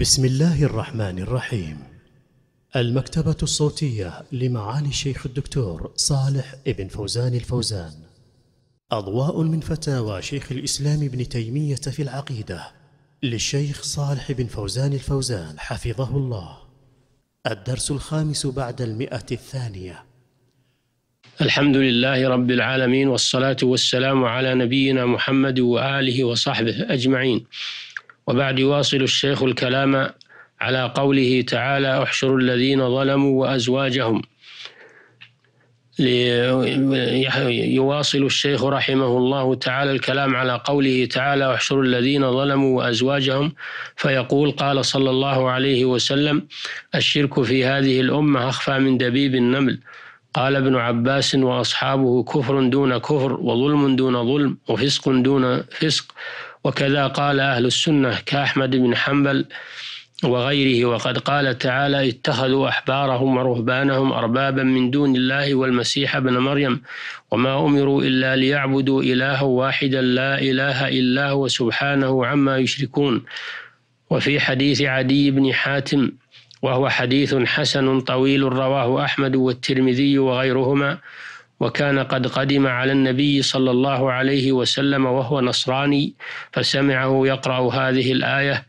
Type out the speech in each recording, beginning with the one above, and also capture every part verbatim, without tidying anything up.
بسم الله الرحمن الرحيم. المكتبة الصوتية لمعالي الشيخ الدكتور صالح ابن فوزان الفوزان. أضواء من فتاوى شيخ الإسلام ابن تيمية في العقيدة للشيخ صالح ابن فوزان الفوزان حفظه الله. الدرس الخامس بعد المئة الثانية. الحمد لله رب العالمين، والصلاة والسلام على نبينا محمد وآله وصحبه أجمعين، وبعد. يواصل الشيخ الكلام على قوله تعالى: احشروا الذين ظلموا وأزواجهم. يواصل الشيخ رحمه الله تعالى الكلام على قوله تعالى: احشروا الذين ظلموا وأزواجهم، فيقول: قال صلى الله عليه وسلم: الشرك في هذه الأمة أخفى من دبيب النمل. قال ابن عباس: وأصحابه كفر دون كفر، وظلم دون ظلم، وفسق دون فسق. وكذا قال أهل السنة كأحمد بن حنبل وغيره. وقد قال تعالى: اتخذوا أحبارهم ورهبانهم أربابا من دون الله والمسيح ابن مريم وما أمروا إلا ليعبدوا إلها واحدا لا إله إلا هو سبحانه عما يشركون. وفي حديث عدي بن حاتم، وهو حديث حسن طويل رواه أحمد والترمذي وغيرهما، وكان قد قدم على النبي صلى الله عليه وسلم وهو نصراني، فسمعه يقرأ هذه الآية،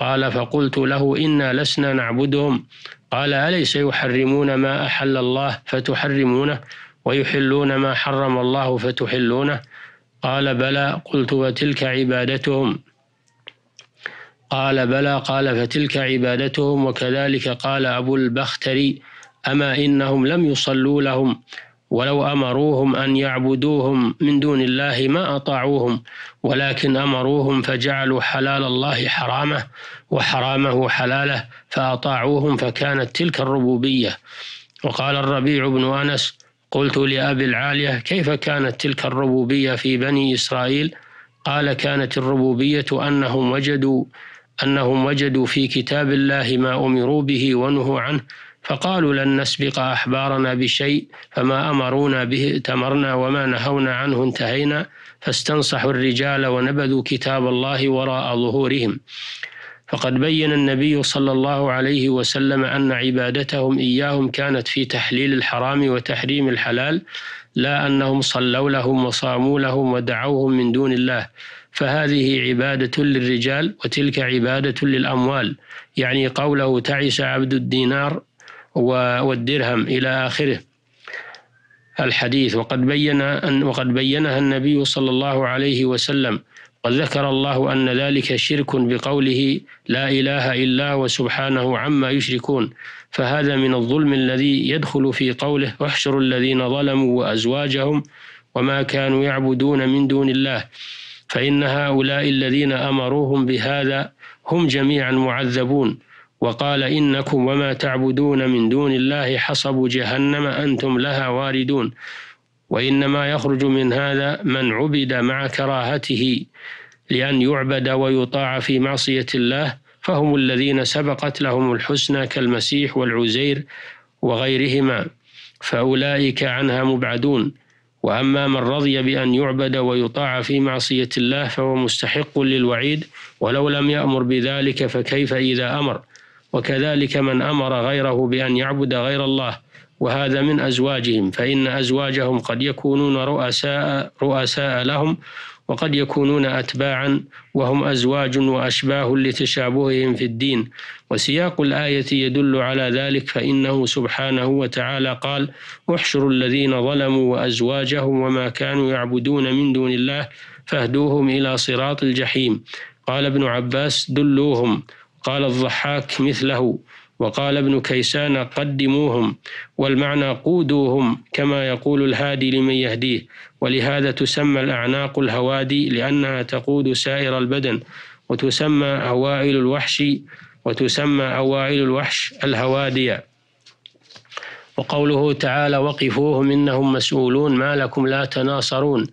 قال: فقلت له: إنا لسنا نعبدهم. قال: أليس يحرمون ما أحل الله فتحرمونه، ويحلون ما حرم الله فتحلونه؟ قال: بلى. قلت: وتلك عبادتهم. قال: بلى. قال: فتلك عبادتهم. وكذلك قال أبو البختري: أما إنهم لم يصلوا لهم، ولو أمروهم أن يعبدوهم من دون الله ما أطاعوهم، ولكن أمروهم فجعلوا حلال الله حرامه وحرامه حلاله فأطاعوهم، فكانت تلك الربوبية. وقال الربيع بن وانس: قلت لأبي العالية: كيف كانت تلك الربوبية في بني إسرائيل؟ قال: كانت الربوبية أنهم وجدوا أنهم وجدوا في كتاب الله ما أمروا به ونهوا عنه، فقالوا: لن نسبق أحبارنا بشيء، فما أمرونا به ائتمرنا، وما نهونا عنه انتهينا، فاستنصحوا الرجال ونبذوا كتاب الله وراء ظهورهم. فقد بين النبي صلى الله عليه وسلم أن عبادتهم إياهم كانت في تحليل الحرام وتحريم الحلال، لا أنهم صلوا لهم وصاموا لهم ودعوهم من دون الله، فهذه عبادة للرجال وتلك عبادة للأموال، يعني قوله: تعس عبد الدينار والدرهم إلى آخره الحديث. وقد بين أن وقد بينها النبي صلى الله عليه وسلم، وذكر الله أن ذلك شرك بقوله: لا إله إلا هو سبحانه عما يشركون، فهذا من الظلم الذي يدخل في قوله: احشروا الذين ظلموا وأزواجهم وما كانوا يعبدون من دون الله، فإن هؤلاء الذين أمروهم بهذا هم جميعا معذبون. وقال: إنكم وما تعبدون من دون الله حصب جهنم أنتم لها واردون. وإنما يخرج من هذا من عبد مع كراهته لأن يعبد ويطاع في معصية الله، فهم الذين سبقت لهم الحسنى كالمسيح والعزير وغيرهما، فأولئك عنها مبعدون. وأما من رضي بأن يعبد ويطاع في معصية الله فهو مستحق للوعيد، ولو لم يأمر بذلك فكيف إذا أمر. وكذلك من أمر غيره بأن يعبد غير الله، وهذا من أزواجهم، فإن أزواجهم قد يكونون رؤساء, رؤساء لهم، وقد يكونون أتباعا، وهم أزواج وأشباه لتشابههم في الدين. وسياق الآية يدل على ذلك، فإنه سبحانه وتعالى قال: احشروا الذين ظلموا وأزواجهم وما كانوا يعبدون من دون الله فاهدوهم إلى صراط الجحيم. قال ابن عباس: دلوهم. قال الضحاك مثله، وقال ابن كيسان: قدموهم، والمعنى قودوهم، كما يقول الهادي لمن يهديه، ولهذا تسمى الأعناق الهوادي، لأنها تقود سائر البدن، وتسمى أوائل الوحش وتسمى أوائل الوحش الهوادية. وقوله تعالى: وقفوهم إنهم مسؤولون، ما لكم لا تناصرون،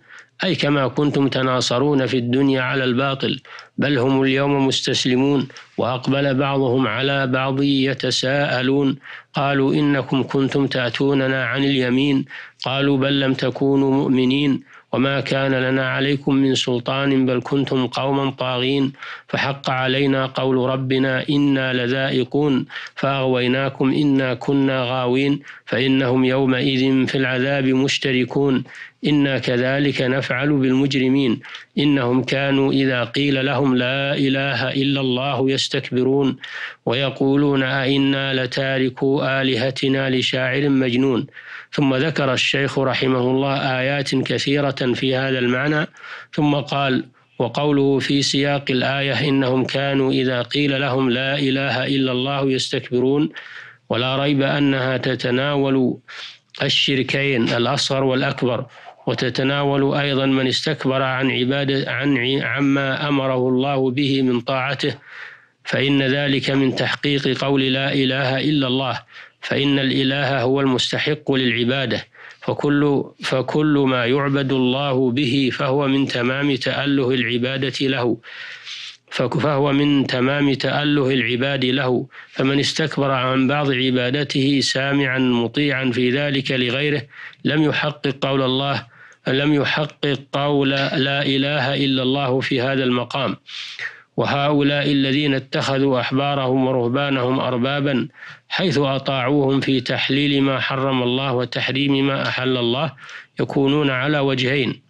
أي كما كنتم تناصرون في الدنيا على الباطل، بل هم اليوم مستسلمون. وأقبل بعضهم على بعض يتساءلون: قالوا إنكم كنتم تأتوننا عن اليمين، قالوا بل لم تكونوا مؤمنين. وما كان لنا عليكم من سلطان بل كنتم قوما طاغين فحق علينا قول ربنا إنا لذائقون فأغويناكم إنا كنا غاوين فإنهم يومئذ في العذاب مشتركون إنا كذلك نفعل بالمجرمين إنهم كانوا إذا قيل لهم لا إله إلا الله يستكبرون ويقولون أئنا لتاركوا آلهتنا لشاعر مجنون. ثم ذكر الشيخ رحمه الله آيات كثيرة في هذا المعنى، ثم قال: وقوله في سياق الآية إنهم كانوا إذا قيل لهم لا إله إلا الله يستكبرون، ولا ريب أنها تتناول الشركين الأصغر والأكبر، وتتناول أيضا من استكبر عن عبادة عن عما أمره الله به من طاعته، فإن ذلك من تحقيق قول لا إله إلا الله، فإن الإله هو المستحق للعبادة، فكل, فكل ما يعبد الله به فهو من تمام تأله العبادة له فهو من تمام تأله العباد له فمن استكبر عن بعض عبادته سامعا مطيعا في ذلك لغيره لم يحقق قول الله لم يحقق قول لا إله إلا الله في هذا المقام. وهؤلاء الذين اتخذوا أحبارهم ورهبانهم أربابا حيث أطاعوهم في تحليل ما حرم الله وتحريم ما أحل الله يكونون على وجهين: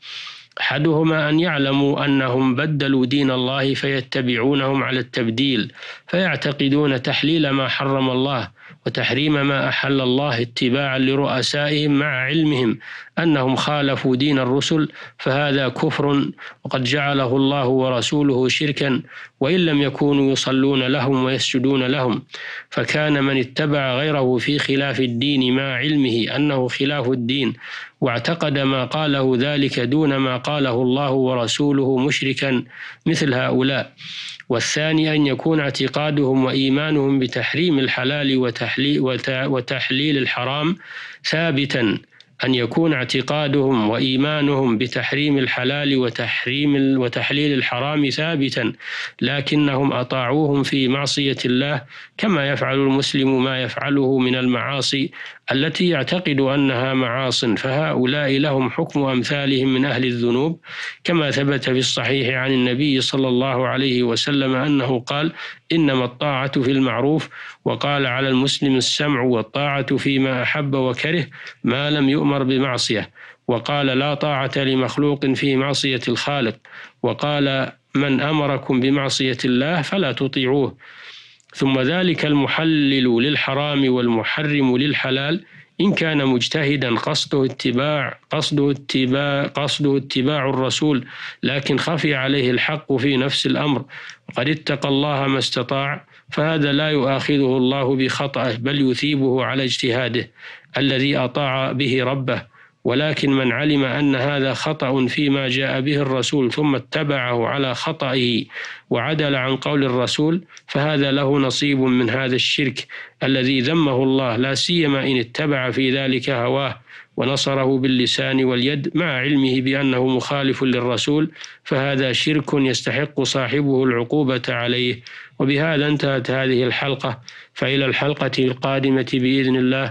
أحدهما أن يعلموا أنهم بدلوا دين الله فيتبعونهم على التبديل، فيعتقدون تحليل ما حرم الله وتحريم ما أحل الله اتباعا لرؤسائهم مع علمهم أنهم خالفوا دين الرسل، فهذا كفر وقد جعله الله ورسوله شركا، وإن لم يكونوا يصلون لهم ويسجدون لهم. فكان من اتبع غيره في خلاف الدين مع علمه أنه خلاف الدين واعتقد ما قاله ذلك دون ما قاله الله ورسوله مشركا مثل هؤلاء. والثاني أن يكون اعتقادهم وإيمانهم بتحريم الحلال وتحليل الحرام ثابتا، أن يكون اعتقادهم وإيمانهم بتحريم الحلال وتحريم وتحليل الحرام ثابتا لكنهم أطاعوهم في معصية الله، كما يفعل المسلم ما يفعله من المعاصي التي يعتقد أنها معاصٍ، فهؤلاء لهم حكم أمثالهم من أهل الذنوب، كما ثبت في الصحيح عن النبي صلى الله عليه وسلم أنه قال: إنما الطاعة في المعروف، وقال: على المسلم السمع والطاعة فيما أحب وكره ما لم يؤمر بمعصية، وقال: لا طاعة لمخلوق في معصية الخالق، وقال: من أمركم بمعصية الله فلا تطيعوه. ثم ذلك المحلل للحرام والمحرم للحلال إن كان مجتهدا قصده اتباع قصده اتباع قصده اتباع الرسول لكن خفي عليه الحق في نفس الأمر وقد اتقى الله ما استطاع، فهذا لا يؤاخذه الله بخطأه بل يثيبه على اجتهاده الذي أطاع به ربه. ولكن من علم أن هذا خطأ فيما جاء به الرسول ثم اتبعه على خطئه وعدل عن قول الرسول فهذا له نصيب من هذا الشرك الذي ذمه الله، لا سيما إن اتبع في ذلك هواه ونصره باللسان واليد مع علمه بأنه مخالف للرسول، فهذا شرك يستحق صاحبه العقوبة عليه. وبهذا انتهت هذه الحلقة، فإلى الحلقة القادمة بإذن الله،